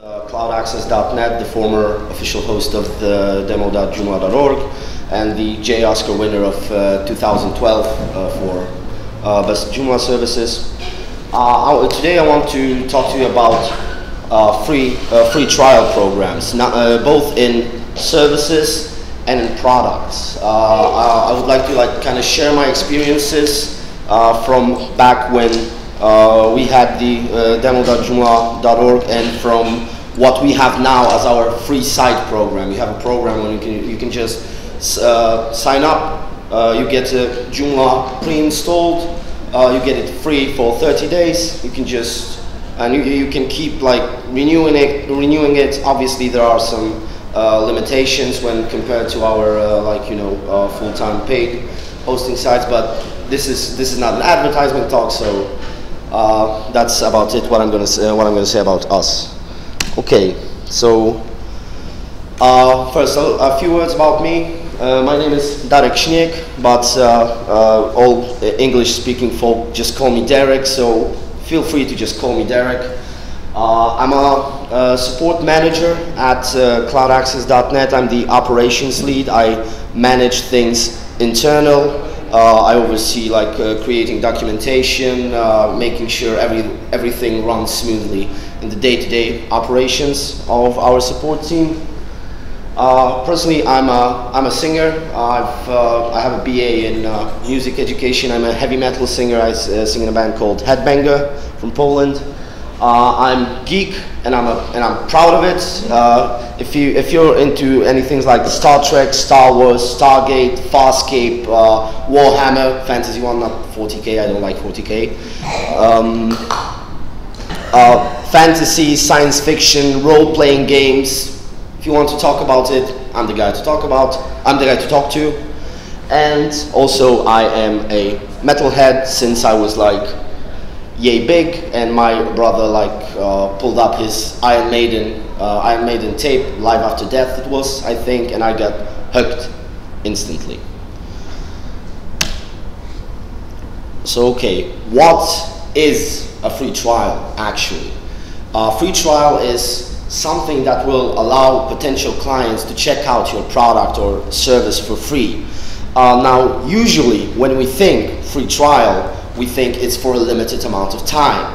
CloudAccess.net, the former official host of the demo.joomla.org, and the J. Oscar winner of 2012 for Best Joomla Services. Today I want to talk to you about free trial programs, both in services and in products. I would like to kind of share my experiences from back when we had the demo.joomla.org, and from what we have now as our free site program. You have a program where you can just sign up, you get Joomla pre-installed, you get it free for 30 days. You can just, and you can keep renewing it. Obviously, there are some limitations when compared to our full-time paid hosting sites, but this is not an advertisement talk, so. That's about it. What I'm gonna say about us. Okay, so first, a few words about me. My name is Darek Śnieg, but all English-speaking folk just call me Derek. So feel free to just call me Derek. I'm a support manager at CloudAccess.net. I'm the operations lead. I manage things internal. I oversee creating documentation, making sure everything runs smoothly in the day-to-day operations of our support team. Personally, I'm a singer. I have a BA in music education. I'm a heavy metal singer. I sing in a band called Headbanger from Poland. I'm geek, and I'm proud of it. If you're into anything like Star Trek, Star Wars, Stargate, Farscape, Warhammer, Fantasy 1, not 40k, I don't like 40k. Fantasy, science fiction, role-playing games. If you want to talk about it, I'm the guy to talk about. I'm the guy to talk to. And also, I am a metalhead since I was yay big, and my brother pulled up his Iron Maiden tape, Live After Death it was, I think, and I got hooked instantly. So okay, what is a free trial actually? A free trial is something that will allow potential clients to check out your product or service for free. Now usually when we think free trial, we think it's for a limited amount of time,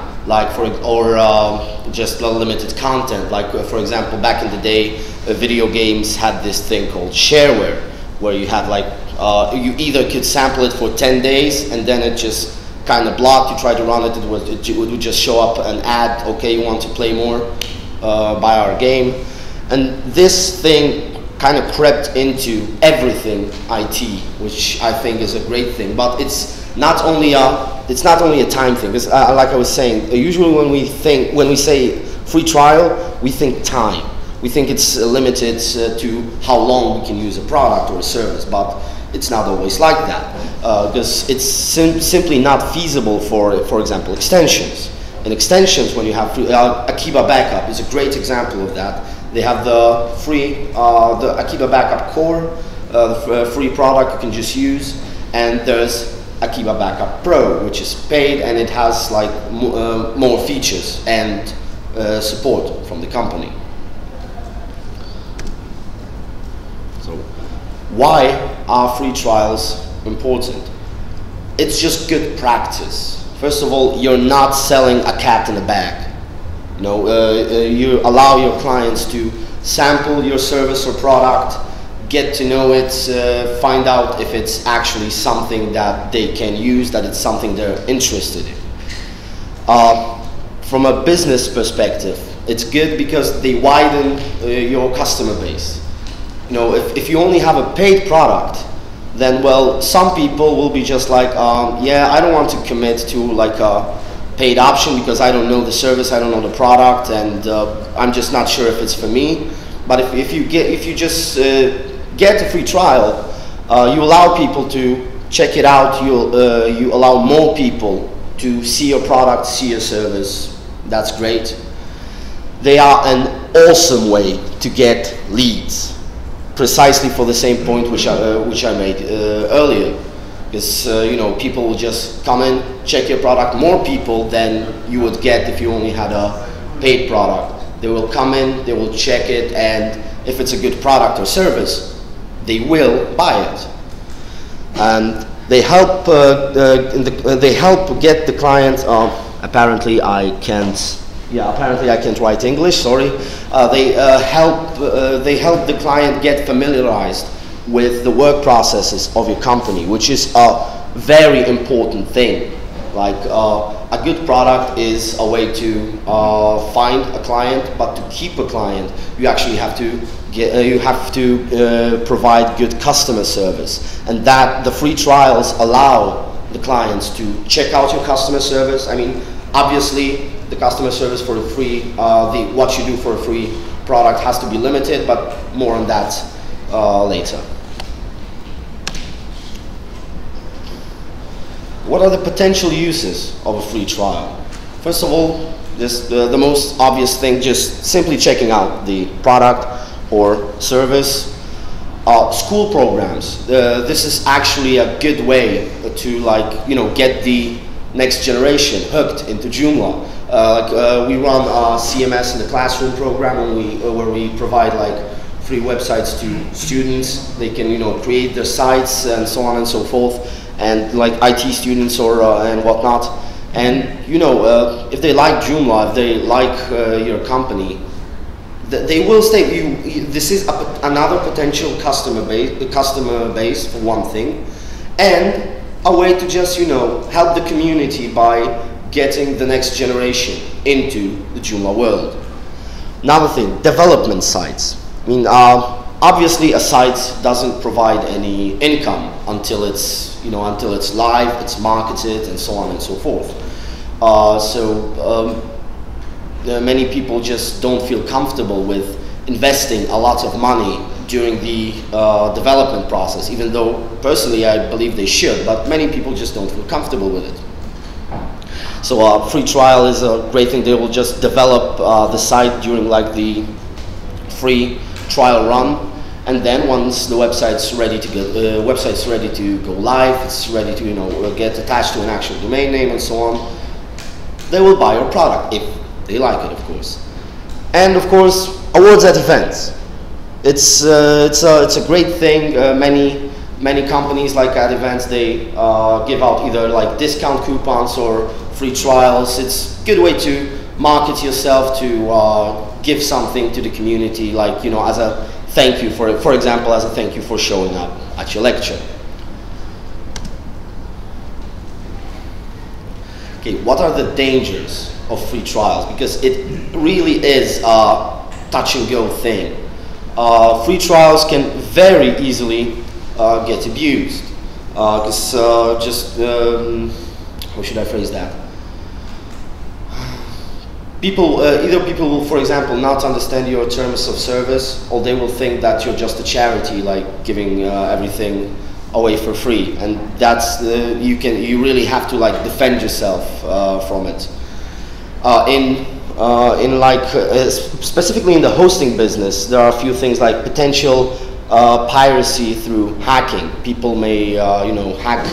just limited content. For example, back in the day, video games had this thing called shareware, where you had you either could sample it for 10 days and then it just kind of blocked. You try to run it, it would just show up an ad, okay, you want to play more, buy our game. And this thing kind of crept into everything IT, which I think is a great thing, but it's not only a time thing. Like I was saying, usually when we say free trial, we think time. We think it's limited to how long we can use a product or a service, but it's not always like that, because it's simply not feasible for example, extensions. And extensions, when you have Akeeba Backup is a great example of that. They have the free the Akeeba Backup Core, the free product you can just use, and there's Akeeba Backup Pro, which is paid, and it has more features and support from the company. So, why are free trials important? It's just good practice. First of all, you're not selling a cat in a bag. You allow your clients to sample your service or product, get to know it, find out if it's actually something that they can use, that it's something they're interested in. From a business perspective, it's good because they widen your customer base. If you only have a paid product, then some people will be just yeah, I don't want to commit to a paid option because I don't know the service, I don't know the product, and I'm just not sure if it's for me. But if you just get a free trial, you allow people to check it out. You allow more people to see your product, see your service. That's great. They are an awesome way to get leads, precisely for the same point which I made earlier. Because people will just come in, check your product, more people than you would get if you only had a paid product. They will come in, they will check it, and if it's a good product or service, they will buy it. And they help. They help get the clients. Apparently, I can't. Yeah, apparently I can't write English. Sorry. They help. They help the client get familiarized with the work processes of your company, which is a very important thing. Like a good product is a way to find a client, but to keep a client, you actually have to get, you have to provide good customer service, and that the free trials allow the clients to check out your customer service. I mean, obviously, the customer service for a free, what you do for a free product has to be limited, but more on that later. What are the potential uses of a free trial? First of all, just the most obvious thing, just simply checking out the product or service. School programs. This is actually a good way to, like, you know, get the next generation hooked into Joomla. We run CMS in the classroom program, where we provide like free websites to students. They can, you know, create their sites and so on and so forth. And like IT students or and whatnot, and you know, if they like Joomla, if they like your company, they will stay. This is another potential customer base for one thing, and a way to just, you know, help the community by getting the next generation into the Joomla world. Another thing, development sites. I mean, obviously, a site doesn't provide any income until it's, you know, until it's live, it's marketed, and so on and so forth. Many people just don't feel comfortable with investing a lot of money during the development process, even though personally I believe they should, but many people just don't feel comfortable with it. So a free trial is a great thing. They will just develop the site during like the free trial run. And then once the website's ready to go, live, it's ready to, you know, get attached to an actual domain name and so on, they will buy your product if they like it, of course. And of course, awards at events. It's a great thing. Many companies, like at events, they give out either like discount coupons or free trials. It's a good way to market yourself, to give something to the community, like, you know, as a thank you for example, as a thank you for showing up at your lecture. Okay, what are the dangers of free trials? Because it really is a touch and go thing. Free trials can very easily get abused. How should I phrase that? People, either people will, for example, not understand your terms of service, or they will think that you're just a charity, like giving everything away for free, and that's you really have to like defend yourself from it. Specifically in the hosting business, there are a few things like potential piracy through hacking. People may hack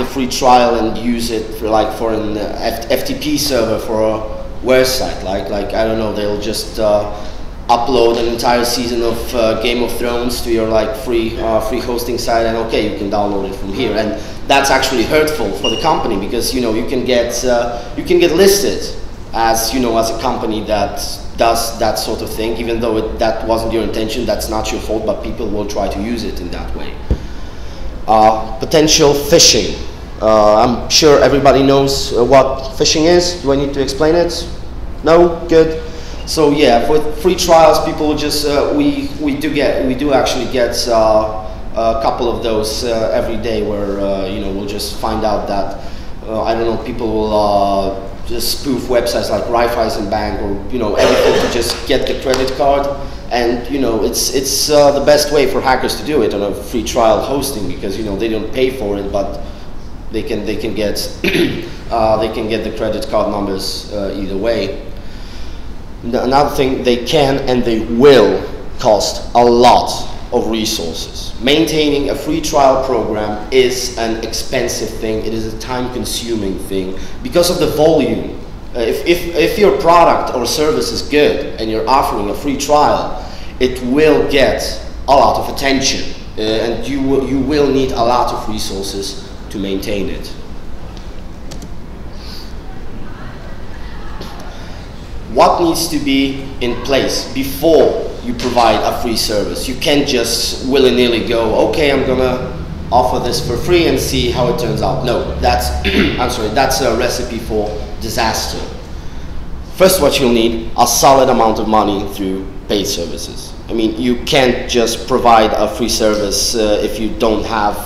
the free trial and use it for like for an FTP server for a website, like I don't know, they'll just upload an entire season of Game of Thrones to your like free hosting site, and okay, you can download it from here, and that's actually hurtful for the company, because, you know, you can get listed as, you know, as a company that does that sort of thing, even though that wasn't your intention, that's not your fault, but people will try to use it in that way. Potential phishing. I'm sure everybody knows what phishing is. Do I need to explain it? No? Good. So yeah, with free trials, people just we do actually get a couple of those every day, where you know, we'll just find out that I don't know, people will just spoof websites like Raiffeisen Bank or, you know, everything to just get the credit card, and, you know, it's the best way for hackers to do it on a free trial hosting, because, you know, they don't pay for it, but they can get the credit card numbers either way. Another thing, they can and they will cost a lot of resources. Maintaining a free trial program is an expensive thing. It is a time-consuming thing because of the volume If your product or service is good and you're offering a free trial, it will get a lot of attention, and you will need a lot of resources to maintain it. What needs to be in place before you provide a free service? You can't just willy-nilly go, okay, I'm gonna offer this for free and see how it turns out. No, that's I'm sorry, that's a recipe for disaster. First, what you'll need, a solid amount of money through paid services. I mean, you can't just provide a free service if you don't have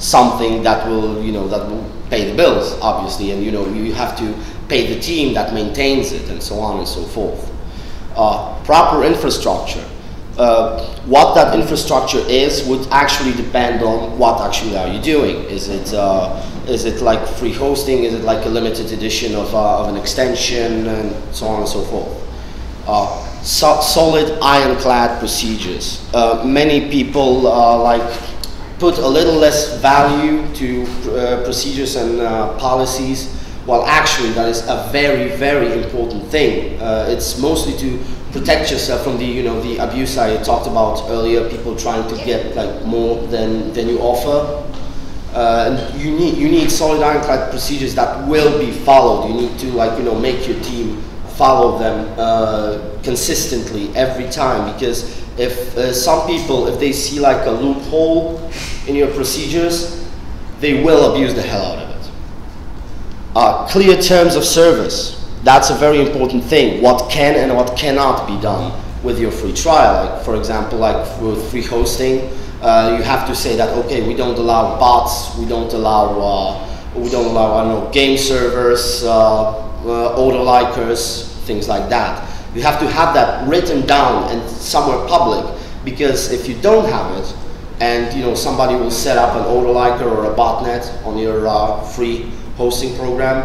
something that will, you know, that will pay the bills, obviously, and you know, you have to pay the team that maintains it, and so on and so forth. Proper infrastructure. What that infrastructure is would actually depend on what actually are you doing. Is it like free hosting? Is it like a limited edition of an extension, and so on and so forth. Solid, ironclad procedures. Many people put a little less value to procedures and policies. Well, actually, that is a very, very important thing. It's mostly to protect yourself from the, you know, the abuse I talked about earlier. People trying to get like more than you offer. And you need solid ironclad procedures that will be followed. You need to, like, you know, make your team follow them consistently every time, because if some people, if they see like a loophole in your procedures, they will abuse the hell out of it. Clear terms of service. That's a very important thing. What can and what cannot be done with your free trial. Like, for example, like with free hosting, you have to say that, okay, we don't allow bots, we don't allow I don't know, game servers, order likers, things like that. You have to have that written down and somewhere public, because if you don't have it, and you know somebody will set up an order liker or a botnet on your free hosting program,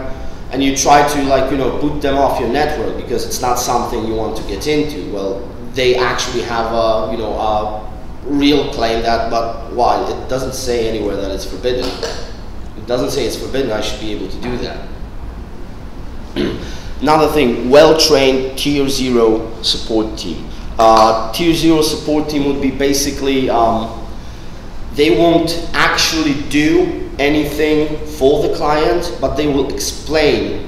and you try to, like, you know, boot them off your network because it's not something you want to get into. Well, they actually have a, you know, a real claim that, but why? It doesn't say anywhere that it's forbidden. It doesn't say it's forbidden. I should be able to do that. Another thing, well-trained Tier 0 support team. Tier 0 support team would be basically, they won't actually do anything for the client, but they will explain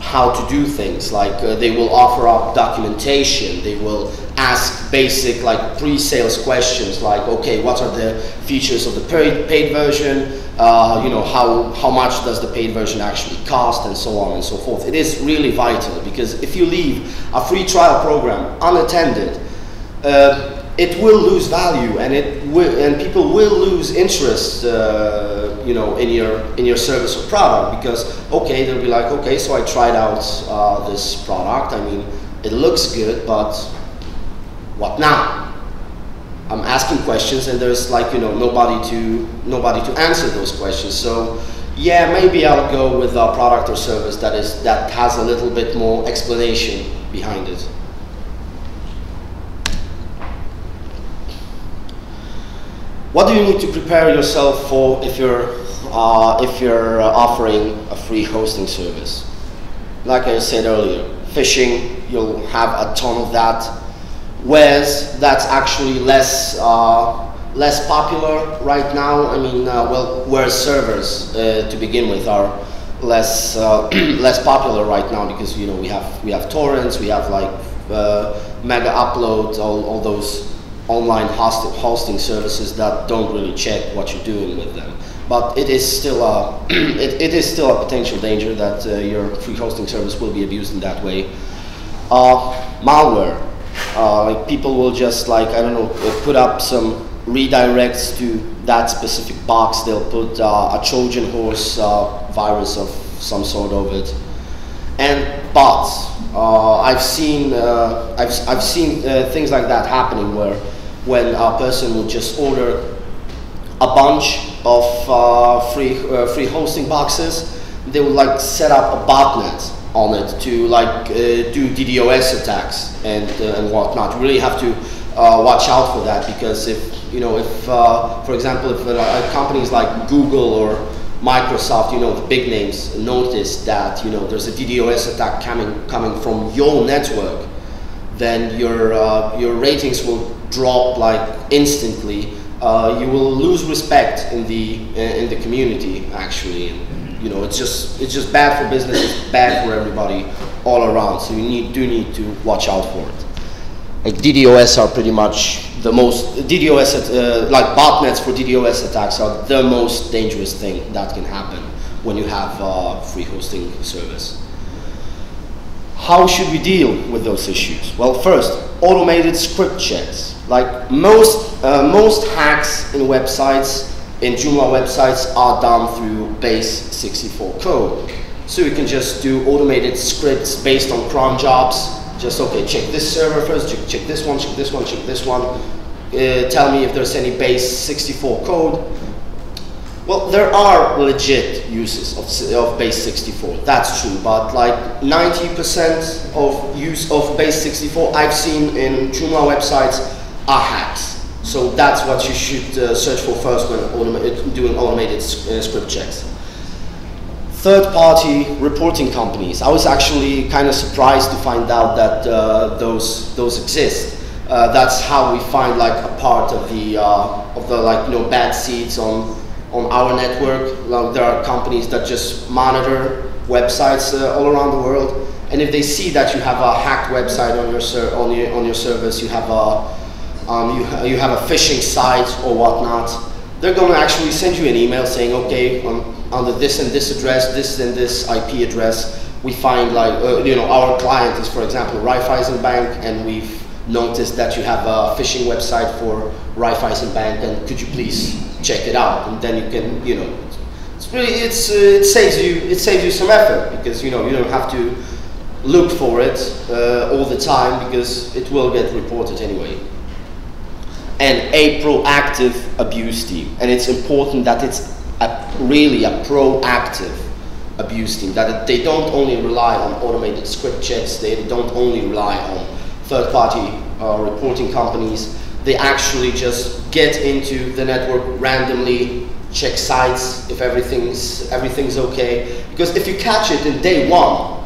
how to do things. Like, they will offer up documentation, they will ask basic, like, pre-sales questions, like, okay, what are the features of the paid version, you know, how much does the paid version actually cost, and so on and so forth. It is really vital, because if you leave a free trial program unattended, it will lose value, and people will lose interest, you know, in your service or product, because, okay, they'll be like, okay, so I tried out this product. I mean, it looks good, but what now? I'm asking questions, and there's, like, you know, nobody to answer those questions. So yeah, maybe I'll go with a product or service that has a little bit more explanation behind it. What do you need to prepare yourself for if you're offering a free hosting service? Like I said earlier, phishing, you'll have a ton of that. Whereas that's actually less popular right now. I mean, well, where servers to begin with are less less popular right now, because, you know, we have torrents, we have like mega uploads, all those online hosting services that don't really check what you're doing with them. But it is still a it is still a potential danger that your free hosting service will be abused in that way. Malware, like, people will just, like, I don't know, put up some redirects to that specific box. They'll put a Trojan horse virus of some sort over it, and bots. I've seen things like that happening, where when a person will just order a bunch of free hosting boxes, they will, like, set up a botnet on it to, like, do DDoS attacks and whatnot. You really have to watch out for that, because if, you know, if for example, if companies like Google or Microsoft, the big names notice that, there's a DDoS attack coming from your network, then your ratings will drop like instantly. You will lose respect in the community, actually. And, it's just bad for business, it's bad for everybody all around. So you do need to watch out for it. Like DDoS are pretty much the most like botnets for DDoS attacks are the most dangerous thing that can happen when you have free hosting service. How should we deal with those issues? Well, first, automated script checks. Like most hacks in websites, in Joomla websites, are done through base 64 code. So you can just do automated scripts based on cron jobs. Just, okay, check this server first, check this one, check this one, check this one. Tell me if there's any base 64 code. Well, there are legit uses of base 64, that's true, but like 90% of use of base 64 I've seen in Joomla websites are hacks. So that's what you should search for first when doing automated script checks. Third-party reporting companies. I was actually kind of surprised to find out that those exist. That's how we find like a part of the bad seeds on our network. Like, there are companies that just monitor websites all around the world, and if they see that you have a hacked website on your service, you have a you have a phishing site or whatnot, they're going to actually send you an email saying, okay, under this and this address, this and this IP address, we find like our client is, for example, Raiffeisen Bank, and we've noticed that you have a phishing website for Raiffeisen Bank, and could you please check it out? And then you can, it's really, it saves you some effort, because you don't have to look for it all the time, because it will get reported anyway. And a proactive abuse team, and it's important that it's really a proactive abuse team, that they don't only rely on automated script checks, they don't only rely on third-party reporting companies. They actually just get into the network randomly, check sites if everything's okay. Because if you catch it in day one,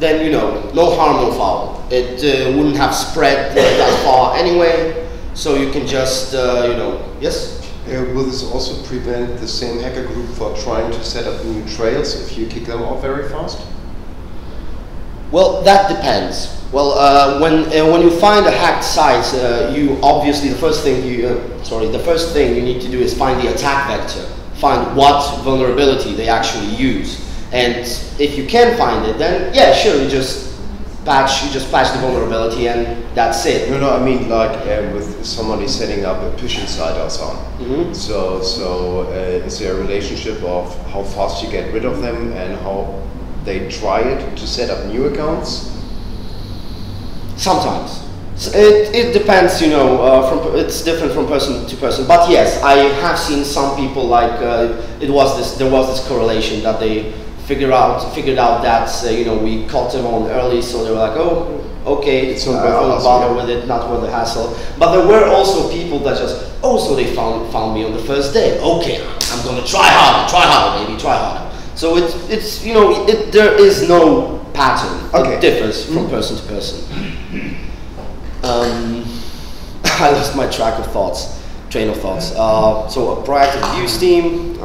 then no harm, no foul. It wouldn't have spread that far anyway. So you can just yes. Will this also prevent the same hacker group for trying to set up new trails if you kick them off very fast? Well, that depends. Well, when you find a hacked site, you obviously the first thing you need to do is find the attack vector, find what vulnerability they actually use, and if you can find it, then yeah, sure, you just patch the vulnerability, and that's it. No, I mean like with somebody setting up a phishing site or something. Mm-hmm. So is there a relationship of how fast you get rid of them and how they try it to set up new accounts? Sometimes. It depends, it's different from person to person. But yes, I have seen some people like, there was this correlation that they figured out that, we caught them on early, so they were like, oh, okay, it's not worth bother with it, not worth the hassle. But there were also people that just, oh, so they found me on the first day. Okay, I'm going to try harder, baby. So there is no pattern. Okay. It differs from person to person. I lost my train of thoughts. So a proactive abuse team.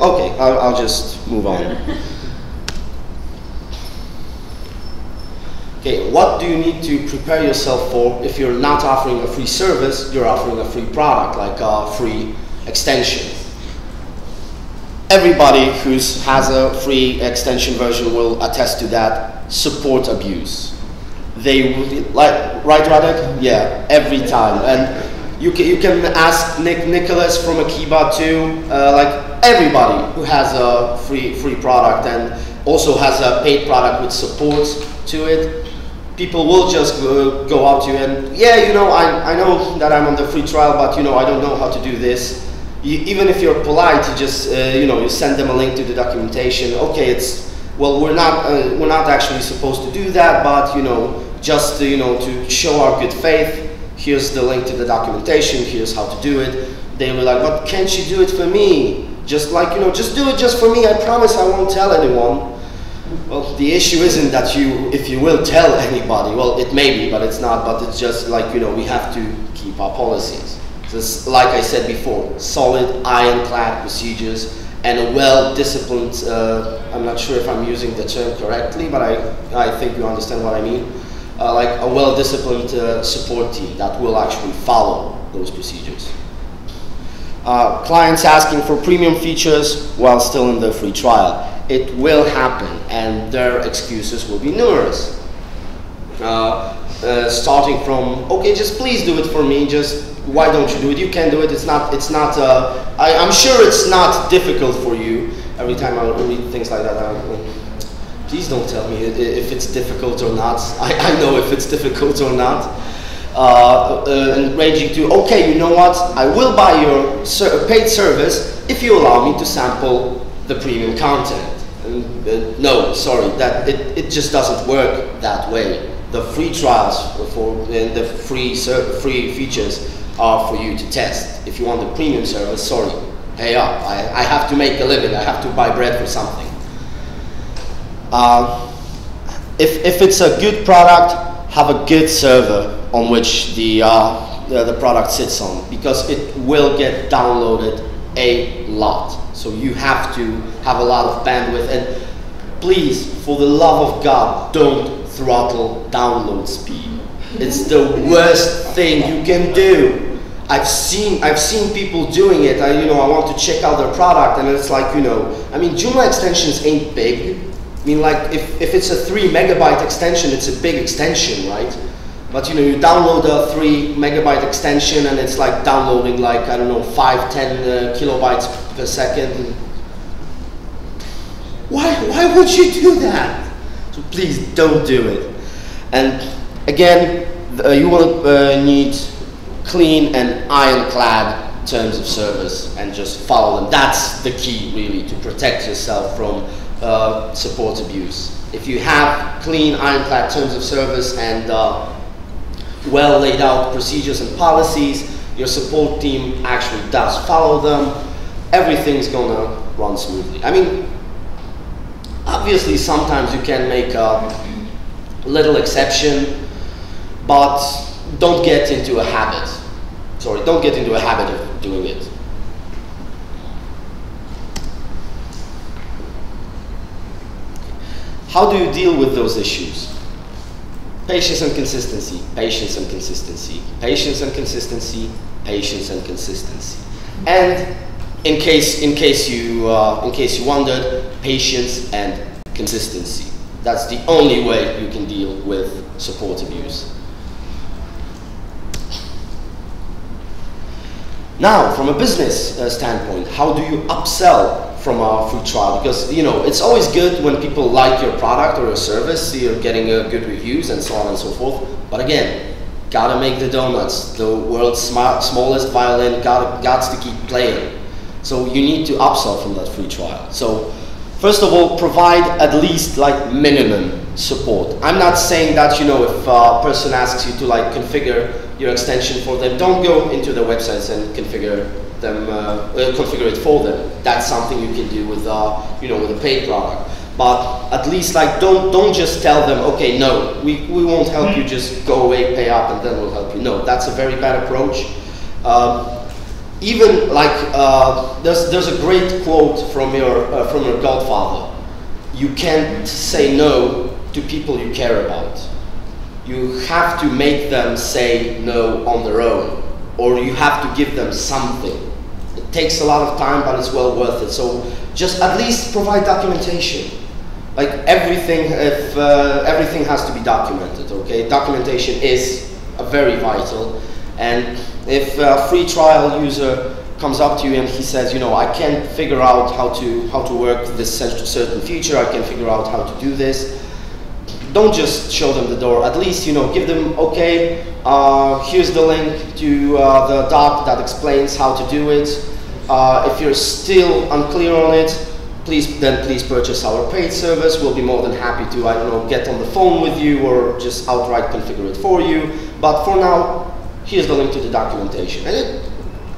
Okay, I'll just move on. Okay, what do you need to prepare yourself for if you're not offering a free service, you're offering a free product, like a free extension? Everybody who has a free extension version will attest to that. Support abuse. They like, right, Radek? Yeah, every time. And you can ask Nicholas from Akeeba too. Like everybody who has a free product and also has a paid product with support to it, people will just go up to you and, yeah, I know that I'm on the free trial, but I don't know how to do this. Even if you're polite, you just you send them a link to the documentation. Okay, we're not actually supposed to do that, but just to show our good faith, here's the link to the documentation. Here's how to do it. They were like, but can't you do it for me? Just like, you know, just do it just for me. I promise I won't tell anyone. Well, the issue isn't that you, if you will tell anybody, well, it may be, but it's not, but it's just like, you know, we have to keep our policies. Just like I said before, solid, ironclad procedures and a well-disciplined, I'm not sure if I'm using the term correctly, but I think you understand what I mean, like a well-disciplined support team that will actually follow those procedures. Clients asking for premium features while still in the free trial. It will happen, and their excuses will be numerous. Starting from, okay, just please do it for me, just why don't you do it? You can do it, it's not, I'm sure it's not difficult for you. Every time I read things like that, I'm like, please don't tell me if it's difficult or not. I know if it's difficult or not. And ranging to, okay, you know what? I will buy your paid service if you allow me to sample the premium content. No, sorry, that it just doesn't work that way. The free trials and the free features are for you to test. If you want the premium service, sorry, pay up. I have to make a living. I have to buy bread for something. If it's a good product, have a good server on which the product sits on, because it will get downloaded a lot. So you have to have a lot of bandwidth, and please, for the love of God, don't throttle download speed. It's the worst thing you can do. I've seen people doing it. I want to check out their product, and it's like, you know, I mean, Joomla extensions ain't big. I mean, like, if it's a 3 megabyte extension, it's a big extension, right? But you know, you download a 3 megabyte extension, and it's like downloading, like, I don't know, 5-10 kilobytes per second. Why would you do that? So please don't do it. And again, you will need clean and ironclad terms of service, and just follow them. That's the key, really, to protect yourself from support abuse. If you have clean, ironclad terms of service and well laid out procedures and policies, your support team actually does follow them, everything's gonna run smoothly. I mean, obviously sometimes you can make a little exception, but don't get into a habit. Sorry, don't get into a habit of doing it. How do you deal with those issues? Patience and consistency, patience and consistency, patience and consistency, patience and consistency. And in case you wondered, patience and consistency. That's the only way you can deal with support abuse. Now, from a business standpoint, how do you upsell from a free trial? Because, you know, it's always good when people like your product or your service, so you're getting good reviews and so on and so forth. But again, gotta make the donuts. The world's smallest violin gots to keep playing. So you need to upsell from that free trial. So first of all, provide at least like minimum support. I'm not saying that, you know, if a person asks you to like configure your extension for them, don't go into their websites and configure it for them. That's something you can do with you know, with a paid product. But at least like don't just tell them, okay, no, we won't help you, just go away, pay up, and then we'll help you. No, that's a very bad approach. Even like there's a great quote from your godfather. You can't say no to people you care about. You have to make them say no on their own, or you have to give them something. It takes a lot of time, but it's well worth it. So just at least provide documentation. Like everything, if everything has to be documented, okay? Documentation is very vital. And if a free trial user comes up to you and he says, you know, I can't figure out how to work this certain feature, I can figure out how to do this, don't just show them the door. At least, you know, give them, okay, here's the link to the doc that explains how to do it. If you're still unclear on it, please purchase our paid service. We'll be more than happy to, I don't know, get on the phone with you or just outright configure it for you. But for now, here's the link to the documentation. And it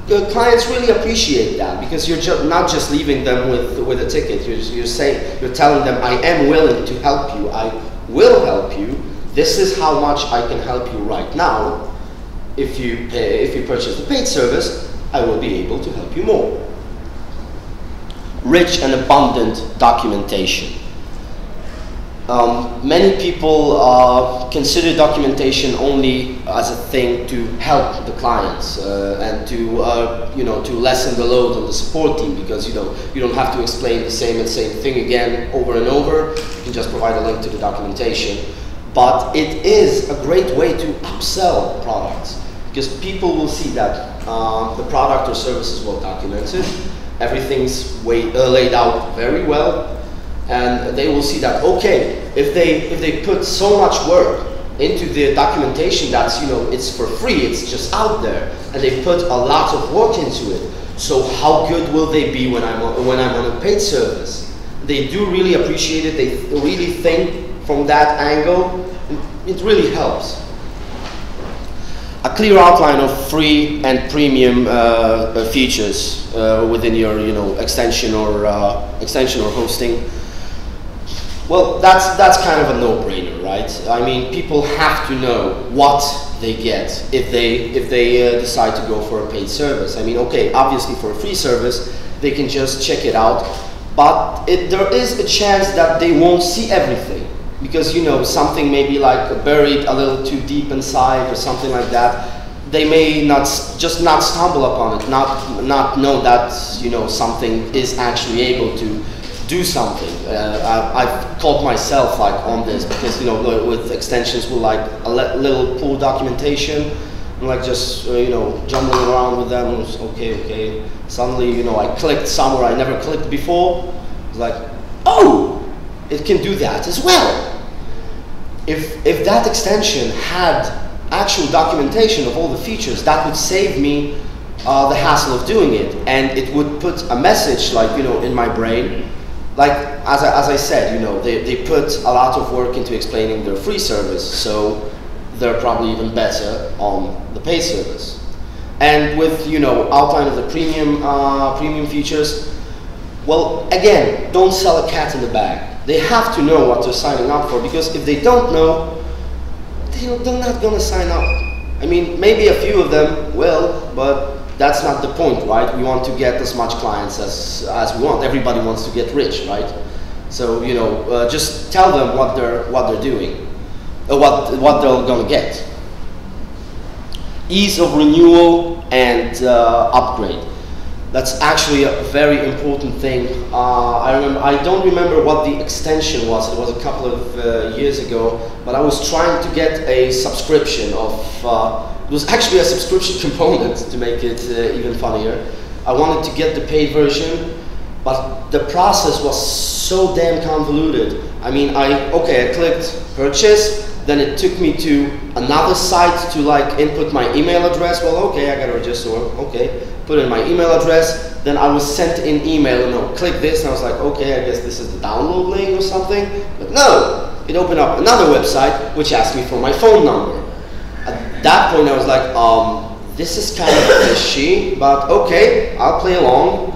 the clients really appreciate that, because you're not just leaving them with a ticket. You're telling them, I am willing to help you. I will help you. This is how much I can help you right now. If you purchase the paid service, I will be able to help you more. Rich and abundant documentation. Many people consider documentation only as a thing to help the clients and to you know, to lessen the load on the support team, because you don't have to explain the same thing again over and over. You can just provide a link to the documentation. But it is a great way to upsell products, because people will see that the product or service is well documented, everything's laid out very well. And they will see that, okay, if they put so much work into the documentation that's, you know, it's for free, it's just out there, and they put a lot of work into it, so how good will they be when I'm on a paid service? They do really appreciate it, they really think from that angle, it really helps. A clear outline of free and premium features within your, you know, extension or hosting. Well, that's kind of a no-brainer, right? I mean, people have to know what they get if they decide to go for a paid service. I mean, okay, obviously for a free service, they can just check it out, but there is a chance that they won't see everything, because, you know, something may be like buried a little too deep inside or something like that. They may just not stumble upon it, not know that, you know, something is actually able to do something. I've caught myself like on this, because, you know, with extensions with like a little pool documentation, I'm like just you know, jumbling around with them. Okay. Suddenly, you know, I clicked somewhere I never clicked before. It's like, oh, it can do that as well. If that extension had actual documentation of all the features, that would save me the hassle of doing it, and it would put a message, like, you know, in my brain. Like, as I said, you know, they put a lot of work into explaining their free service, so they're probably even better on the pay service. And with, you know, outline of the premium features, well, again, don't sell a cat in the bag. They have to know what they're signing up for, because if they don't know, they're not gonna sign up. I mean, maybe a few of them will, but that's not the point, right? We want to get as much clients as we want. Everybody wants to get rich, right? So, you know, just tell them what they're doing, what they're gonna get. Ease of renewal and upgrade. That's actually a very important thing. I don't remember what the extension was. It was a couple of years ago, but I was trying to get a subscription of. It was actually a subscription component to make it even funnier. I wanted to get the paid version, but the process was so damn convoluted. I mean, I clicked purchase, then it took me to another site to like input my email address. Well, okay, I gotta register. Okay, put in my email address. Then I was sent an email. No, click this, and I was like, okay, I guess this is the download link or something. But no, it opened up another website which asked me for my phone number. At that point, I was like, this is kind of fishy, but okay, I'll play along.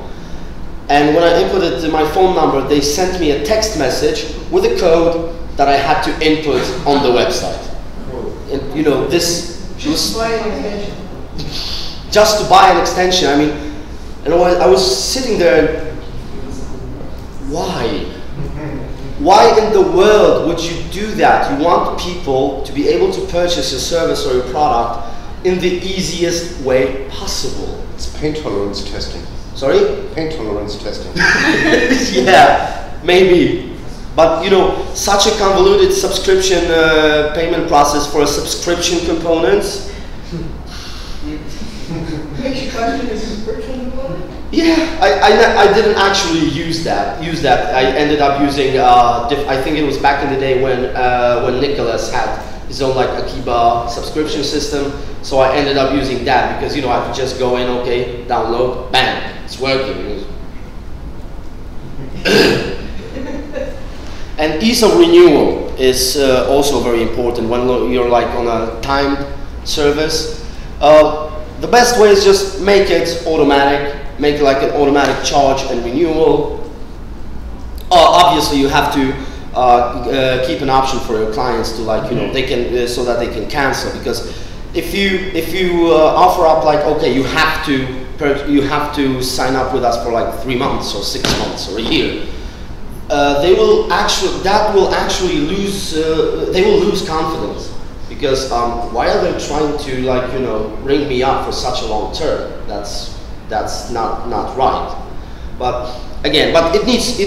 And when I inputted my phone number, they sent me a text message with a code that I had to input on the website. And, you know, this was just to buy an extension. I mean, and I was sitting there, why? Why in the world would you do that? You want people to be able to purchase your service or your product in the easiest way possible. It's pain tolerance testing. Sorry? Pain tolerance testing. Yeah, maybe. But, you know, such a convoluted subscription payment process for a subscription component. Makes you question the subscription component? Yeah, I didn't actually use that. I ended up using, I think it was back in the day when Nicholas had his own like Akeeba subscription system. So I ended up using that because, you know, I could just go in, okay, download, bam, it's working. And ease of renewal is also very important when you're like on a timed service. The best way is just make it automatic, make it like an automatic charge and renewal. Obviously, you have to keep an option for your clients to, like, you know, they can so that they can cancel, because if you offer up like, okay, you have to sign up with us for like 3 months or 6 months or a year, they will lose confidence, because why are they trying to, like, you know, ring me up for such a long term? That's not right. But it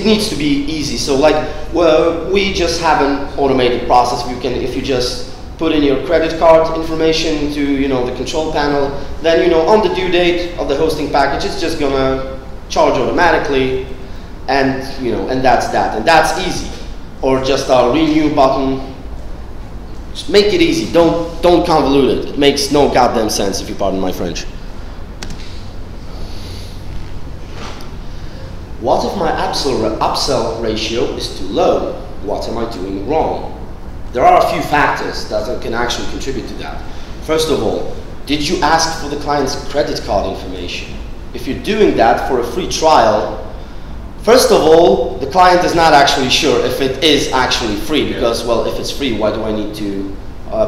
needs to be easy. So, like, well, we just have an automated process. If you just put in your credit card information to, you know, the control panel, then, you know, on the due date of the hosting package, it's just gonna charge automatically, and, you know, and that's that, and that's easy. Or just our renew button. Just make it easy. Don't convolute it. It makes no goddamn sense, if you pardon my French. What if my upsell ratio is too low? What am I doing wrong? There are a few factors that can actually contribute to that. First of all, did you ask for the client's credit card information? If you're doing that for a free trial, first of all, the client is not actually sure if it is actually free, because, well, if it's free, why do I need to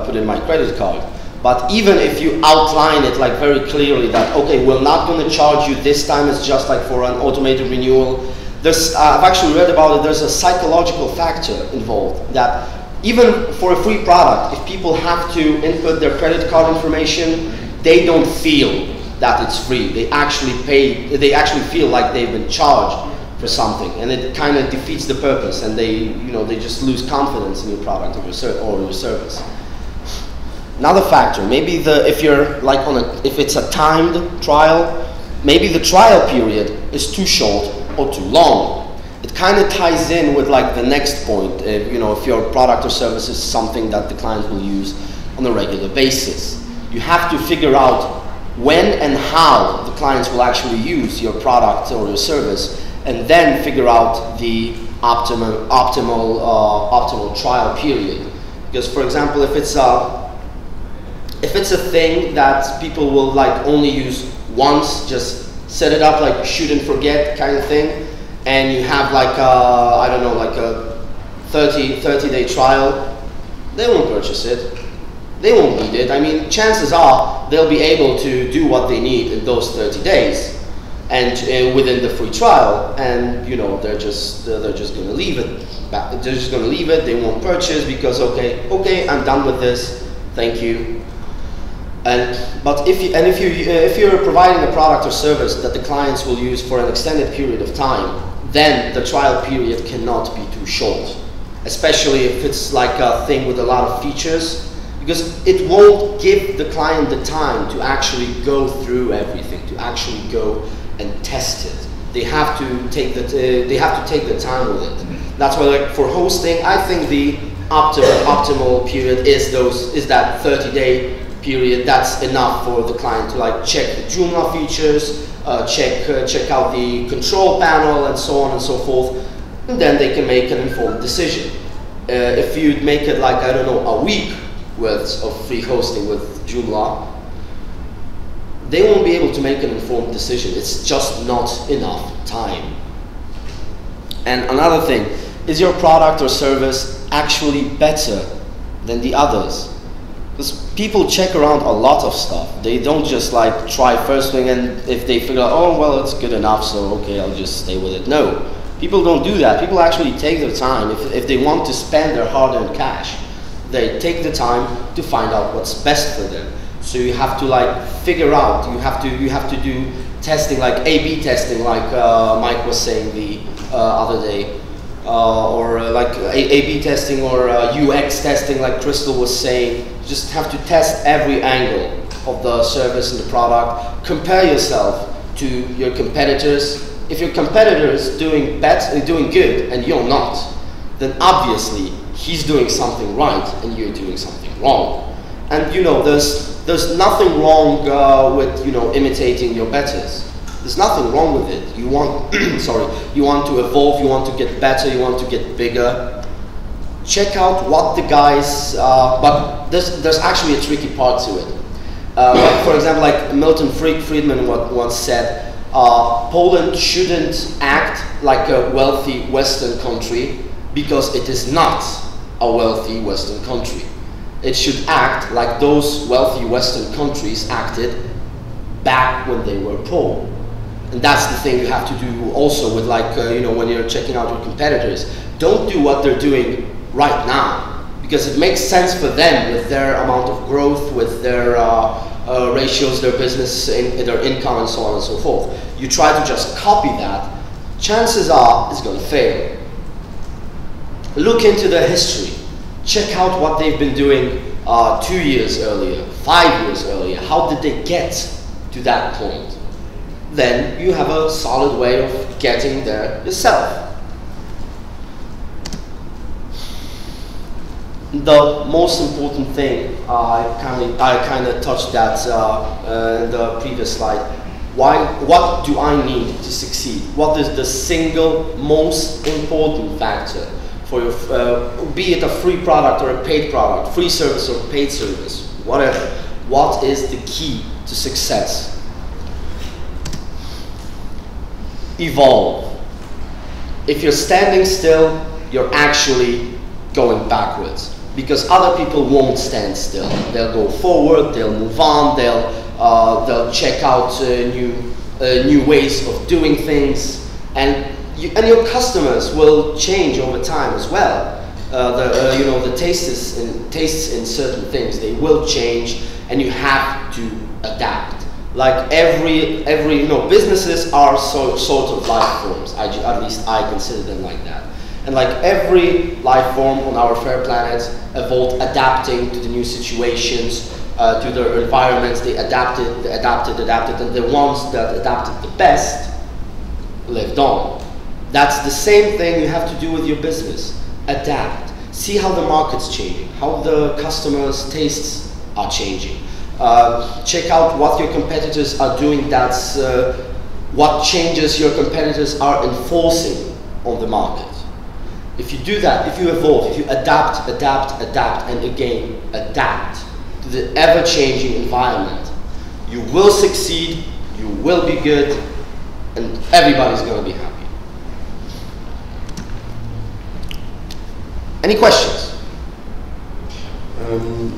put in my credit card? But even if you outline it, like, very clearly that, okay, we're not going to charge you this time, it's just like for an automated renewal. There's, I've actually read about it, there's a psychological factor involved, that even for a free product, if people have to input their credit card information, they don't feel that it's free. They actually feel like they've been charged for something, and it kind of defeats the purpose, and they, you know, they just lose confidence in your product or your service. Another factor, maybe if it's a timed trial, maybe the trial period is too short or too long. It kind of ties in with, like, the next point. If, you know, if your product or service is something that the client will use on a regular basis, you have to figure out when and how the clients will actually use your product or your service, and then figure out the optimal trial period. Because, for example, if it's a thing that people will, like, only use once, just set it up like shoot and forget kind of thing, and you have like a, I don't know, like a 30-day trial, they won't purchase it. They won't need it. I mean, chances are they'll be able to do what they need in those 30 days and within the free trial, and, you know, they're just going to leave it. They're just going to leave it. They won't purchase because, okay, I'm done with this. Thank you. But if you're providing a product or service that the clients will use for an extended period of time, then the trial period cannot be too short, especially if it's like a thing with a lot of features, because it won't give the client the time to actually go through everything, to actually go and test it. They have to take the time with it. That's why, like, for hosting, I think the optimal period is that 30-day. Period. That's enough for the client to, like, check the Joomla features, check out the control panel, and so on and so forth, and then they can make an informed decision. If you'd make it like, I don't know, a week worth of free hosting with Joomla, they won't be able to make an informed decision. It's just not enough time. And another thing, is your product or service actually better than the others? Because people check around a lot of stuff. They don't just, like, try first thing, and if they figure out, oh, well, it's good enough, so okay, I'll just stay with it. No, people don't do that. People actually take their time. If they want to spend their hard-earned cash, they take the time to find out what's best for them. So you have to, like, figure out. You have to do testing, like A/B testing, like Mike was saying the other day. Or like A/B testing or UX testing, like Crystal was saying. You just have to test every angle of the service and the product. Compare yourself to your competitors. If your competitor is doing good and you're not, then obviously he's doing something right and you're doing something wrong. And, you know, there's nothing wrong with, you know, imitating your betters. There's nothing wrong with it. You want, you want to evolve, you want to get better, you want to get bigger. Check out what the guys, but there's actually a tricky part to it. For example, like Milton Friedman once said, Poland shouldn't act like a wealthy Western country because it is not a wealthy Western country. It should act like those wealthy Western countries acted back when they were poor. And that's the thing you have to do also with, like, you know, when you're checking out your competitors. Don't do what they're doing right now, because it makes sense for them with their amount of growth, with their ratios, their business, their income, and so on and so forth. You try to just copy that, chances are it's going to fail. Look into their history. Check out what they've been doing 2 years earlier, 5 years earlier. How did they get to that point? Then you have a solid way of getting there yourself. The most important thing, I kind of touched that in the previous slide. What do I need to succeed? What is the single most important factor for your, be it a free product or a paid product, free service or paid service, whatever? What is the key to success? Evolve. If you're standing still, you're actually going backwards, because other people won't stand still. They'll go forward, they'll move on, they'll check out new ways of doing things, and your customers will change over time as well. You know, the tastes in certain things, they will change, and you have to adapt. Like every you know, businesses are sort of life forms. At least I consider them like that. And like every life form on our fair planet evolved, adapting to the new situations, to their environments. They adapted, and the ones that adapted the best lived on. That's the same thing you have to do with your business. Adapt. See how the market's changing, how the customers' tastes are changing. Check out what your competitors are doing. That's what changes your competitors are enforcing on the market. If you do that, if you evolve, if you adapt, and again, adapt to the ever-changing environment, you will succeed, you will be good, and everybody's going to be happy. Any questions?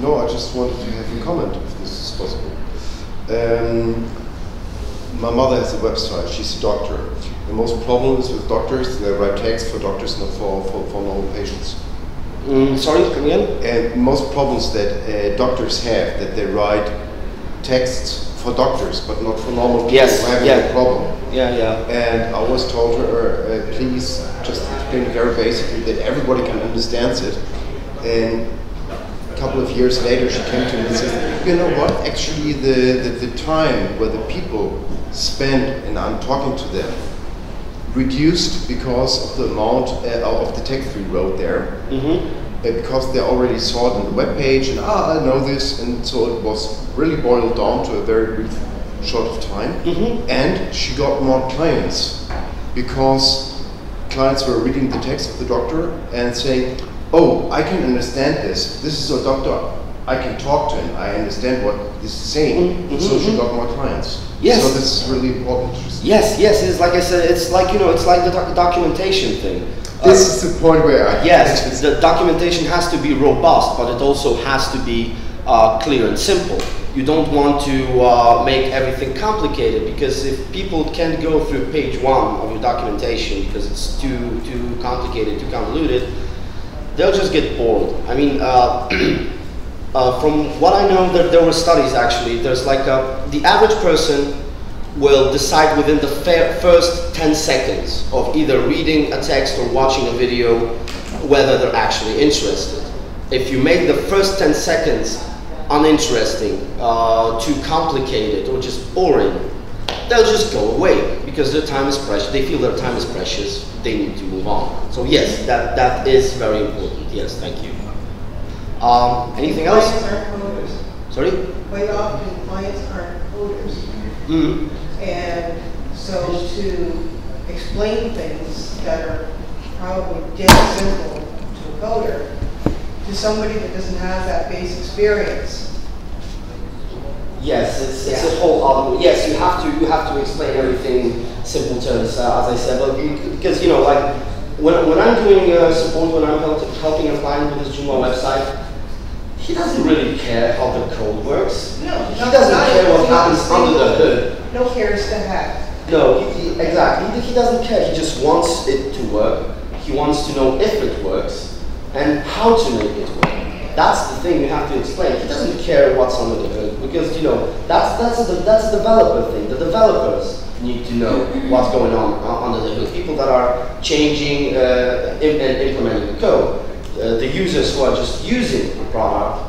No, I just wanted to have a comment, if this is possible. My mother has a website, she's a doctor. The most problem is with doctors, they write texts for doctors, not for normal patients. Sorry, come again? And most problems that doctors have, that they write texts for doctors, but not for normal people. Yes, having a problem. Yeah, yeah. And I always told her, please just explain it very basically that everybody can understand it. And a couple of years later, she came to me and said, you know what? Actually, the time where the people spend, and I'm talking to them, reduced because of the amount of the text we wrote there, because they already saw it on the web page and I know this, and so it was really boiled down to a very brief short of time. And she got more clients because clients were reading the text of the doctor and saying, oh, I can understand this. This is a doctor. I can talk to him. I understand what this is saying. So she got more clients. Yes. So this is really important. Yes, yes. It's like I said. It's like, you know. It's like the documentation thing. This is the point where I yes, the documentation has to be robust, but it also has to be clear and simple. You don't want to make everything complicated, because if people can't go through page one of your documentation because it's too complicated, too convoluted, they'll just get bored. I mean. From what I know, there were studies actually. There's like the average person will decide within the first 10 seconds of either reading a text or watching a video whether they're actually interested. If you make the first 10 seconds uninteresting, too complicated, or just boring, they'll just go away because their time is precious. They feel their time is precious. They need to move on. So yes, that is very important. Yes, thank you. Anything else? Clients aren't coders. Sorry? Quite often clients aren't coders. And so to explain things that are probably dead simple to a coder, to somebody that doesn't have that base experience, Yes, it's a whole other. Yes, you have to explain everything in simple terms, as I said. But because you know, like when I'm doing support, when I'm helping a client with his Joomla website, he doesn't really care how the code works. No, he doesn't care what happens under the hood. No cares to have. No, exactly. He doesn't care. He just wants it to work. He wants to know if it works and how to make it work. That's the thing you have to explain. He doesn't care what's under the hood because you know that's a developer thing. The developers need to know what's going on under the hood. People that are changing and implementing the code, the users who are just using the product